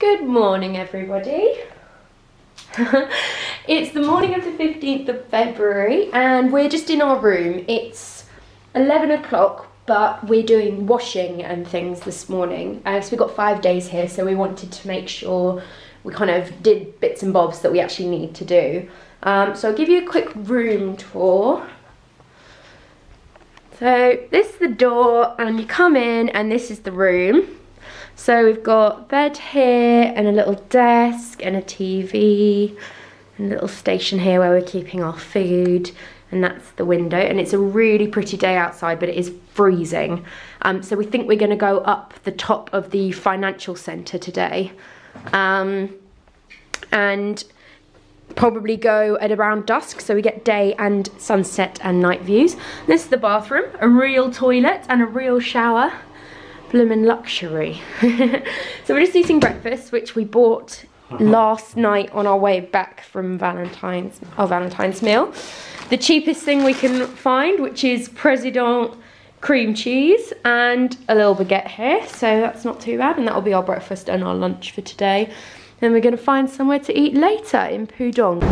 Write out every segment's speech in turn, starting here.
Good morning, everybody. It's the morning of the 15th of February and we're just in our room. It's 11 o'clock, but we're doing washing and things this morning. So we've got 5 days here, so we wanted to make sure we kind of did bits and bobs that we actually need to do. So I'll give you a quick room tour. So this is the door and you come in and this is the room. So we've got bed here and a little desk and a TV and a little station here where we're keeping our food, and that's the window. And it's a really pretty day outside, but it is freezing. So we think we're going to go up the top of the financial centre today and probably go at around dusk, so we get day and sunset and night views. This is the bathroom, a real toilet and a real shower. Bloomin' luxury. So we're just eating breakfast, which we bought last night on our way back from our Valentine's meal. The cheapest thing we can find, which is President cream cheese and a little baguette here, so that's not too bad, and that'll be our breakfast and our lunch for today. And we're gonna find somewhere to eat later in Pudong.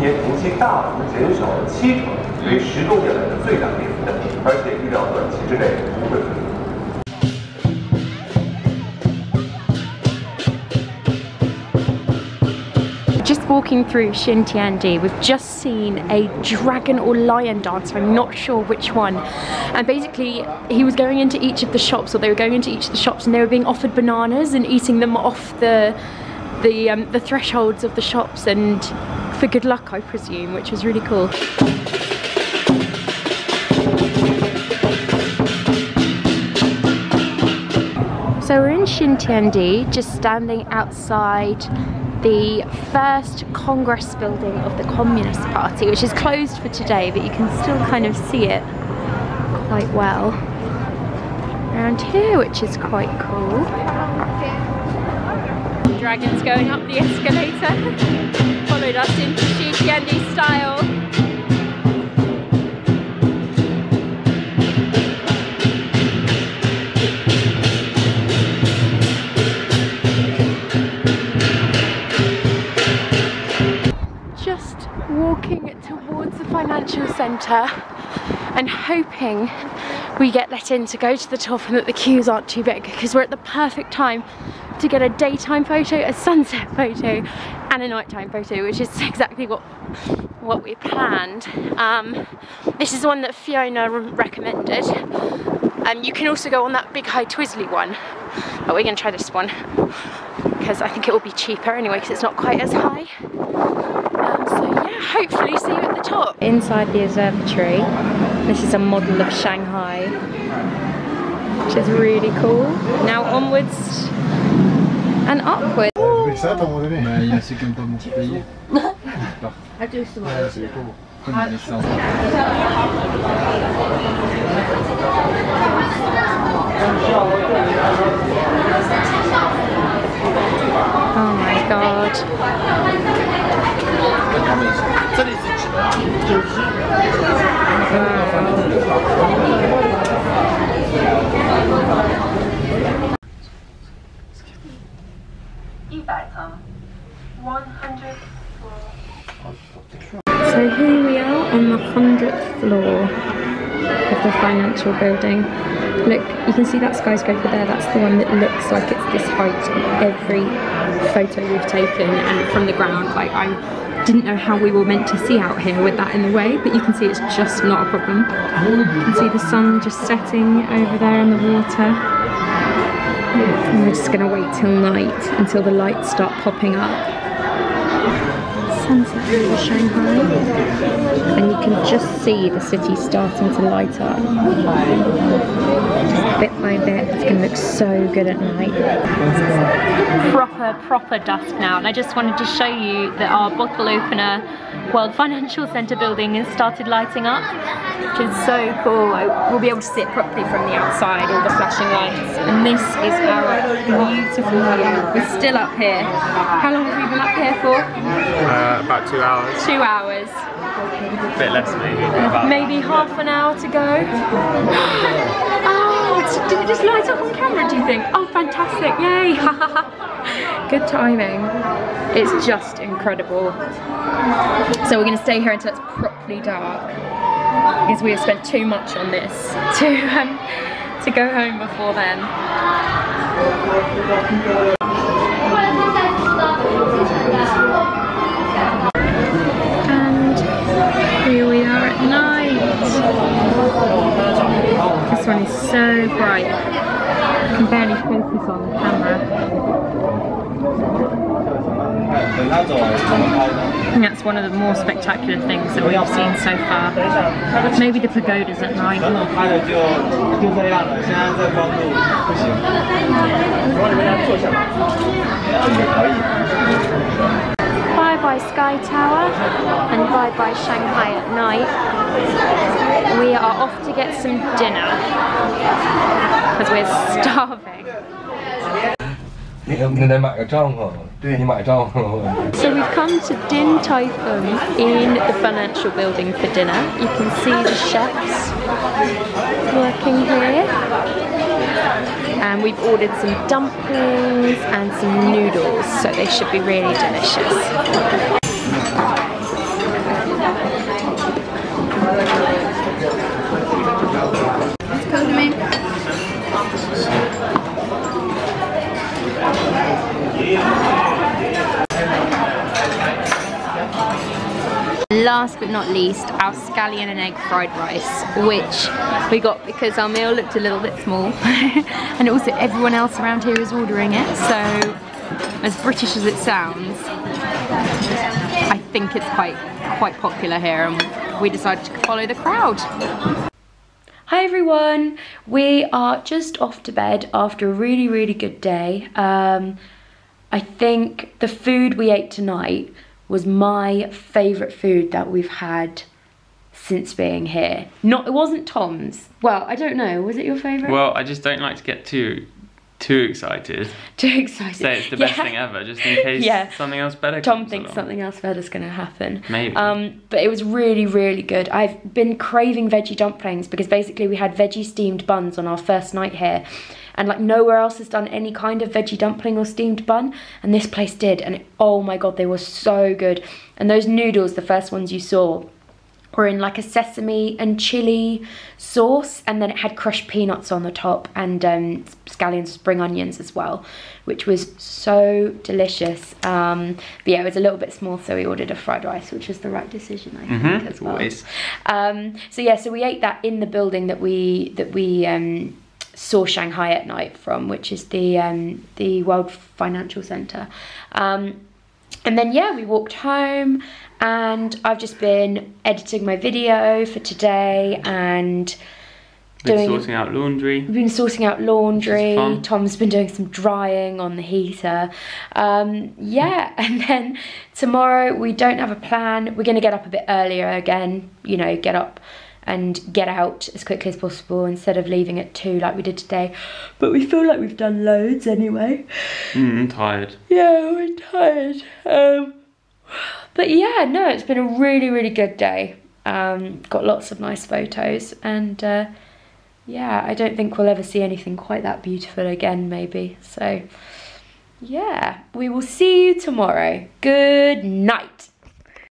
Just walking through Xintiandi, we've just seen a dragon or lion dance, I'm not sure which one. And basically he was going into each of the shops, or they were going into each of the shops, and they were being offered bananas and eating them off the thresholds of the shops, and for good luck, I presume, which was really cool. So we're in Xintiandi, just standing outside the first Congress building of the Communist Party, which is closed for today, but you can still kind of see it quite well around here, which is quite cool. Dragons going up the escalator. Followed us into Shi Jianli style. Just walking towards the financial centre and hoping we get let in to go to the top and that the queues aren't too big, because we're at the perfect time to get a daytime photo, a sunset photo, and a nighttime photo, which is exactly what we planned. This is one that Fiona recommended. You can also go on that big high Twizzly one, but we're going to try this one because I think it will be cheaper anyway, because it's not quite as high. So yeah, hopefully see you at the top. Inside the observatory, this is a model of Shanghai, which is really cool. Now onwards and upwards. Oh my god. Wow. 100th floor. So here we are on the 100th floor of the financial building. Look, you can see that skyscraper there, that's the one that looks like it's this height on every photo we've taken, and from the ground, like, I didn't know how we were meant to see out here with that in the way, but you can see it's just not a problem. You can see the sun just setting over there in the water. And we're just going to wait till night, until the lights start popping up. Sunset over Shanghai. And you can just see the city starting to light up. Just bit by bit, it's going to look so good at night. Proper dusk now, and I just wanted to show you that our bottle opener World Financial Centre building has started lighting up, which is so cool. We'll be able to see it properly from the outside, all the flashing lights. And this is our beautiful view. We're still up here. How long have we been up here for? About 2 hours. 2 hours. A bit less maybe. Maybe half an hour to go. Oh, did it just light up on camera, do you think? Oh, fantastic, yay! Good timing. It's just incredible. So we're going to stay here until it's properly dark, because we have spent too much on this to go home before then. This one is so bright, I can barely focus on the camera. I think that's one of the more spectacular things that we've seen so far. Maybe the pagodas at night. Bye-bye Sky Tower and bye-bye Shanghai at night. We are off to get some dinner because we're starving. So we've come to Din Tai Fung in the financial building for dinner. You can see the chefs working here. And we've ordered some dumplings and some noodles, so they should be really delicious. Last but not least, our scallion and egg fried rice, which we got because our meal looked a little bit small and also everyone else around here is ordering it, so as British as it sounds, I think it's quite popular here and we decided to follow the crowd. Hi everyone, we are just off to bed after a really good day. I think the food we ate tonight was my favourite food that we've had since being here. It wasn't Tom's. Well, I don't know, was it your favourite? Well, I just don't like to get too excited. Say it's the best thing ever, just in case something else better comes along. Tom thinks something else better's gonna happen. Maybe. But it was really good. I've been craving veggie dumplings because basically we had veggie steamed buns on our first night here. And like nowhere else has done any kind of veggie dumpling or steamed bun, and this place did, and oh my god, they were so good. And those noodles, the first ones you saw, were in like a sesame and chili sauce, and then it had crushed peanuts on the top and scallions, spring onions as well, which was so delicious. But yeah, it was a little bit small, so we ordered a fried rice, which was the right decision, I think, as well. Always. So yeah, so we ate that in the building that we saw Shanghai at night from, which is the World Financial Centre. And then yeah, we walked home and I've just been editing my video for today and We've been sorting out laundry. Tom's been doing some drying on the heater. Yeah, and then tomorrow we don't have a plan. We're gonna get up a bit earlier again, you know, get up and get out as quickly as possible instead of leaving at 2 like we did today. But we feel like we've done loads anyway. I'm tired. Yeah, we're tired. But yeah, no, it's been a really good day. Got lots of nice photos and yeah, I don't think we'll ever see anything quite that beautiful again maybe. So yeah, we will see you tomorrow. Good night.